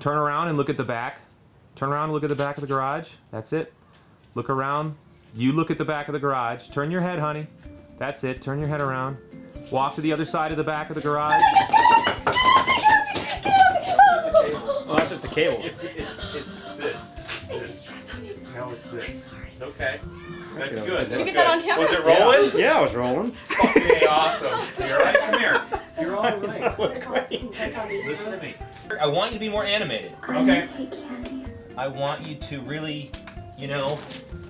Turn around and look at the back. Turn around and look at the back of the garage. That's it. Look around. You look at the back of the garage. Turn your head, honey. That's it. Turn your head around. Walk to the other side of the back of the garage. Well, that's just the cable. It's this. No, it's this. It's okay. That's good. Did you get that on camera? Was it rolling? Yeah, I was rolling. Okay, awesome. You're all right. Come here. You're all right. Listen to me. I want you to be more animated. Okay. I want you to really, you know,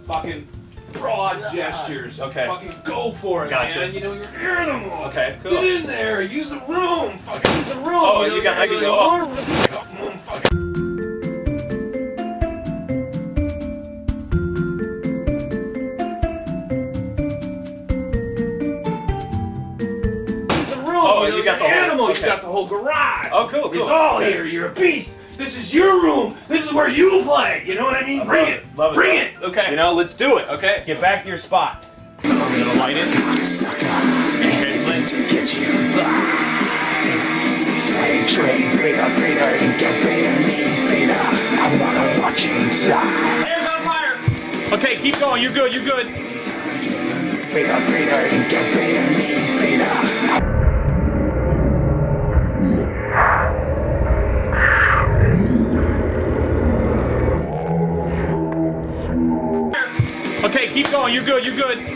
fucking broad gestures. Okay. Fucking go for it, gotcha. Man. You know, you're an animal. Okay. Cool. Get in there. Use the room. Fucking use the room. Oh, you got to go. Fucking. You got the whole garage. Oh, cool. It's all here. You're a beast. This is your room. This is where you play. You know what I mean? Bring it. Love it. Bring it. Okay. You know, let's do it. Okay. Get back to your spot. I'm gonna light it. Anything to get you by. Slave trade, breeder, and get beta. I wanna watch you die. Hair's on fire. Okay, keep going. You're good. You're good. Breeder, and get beta. Keep going, you're good, you're good.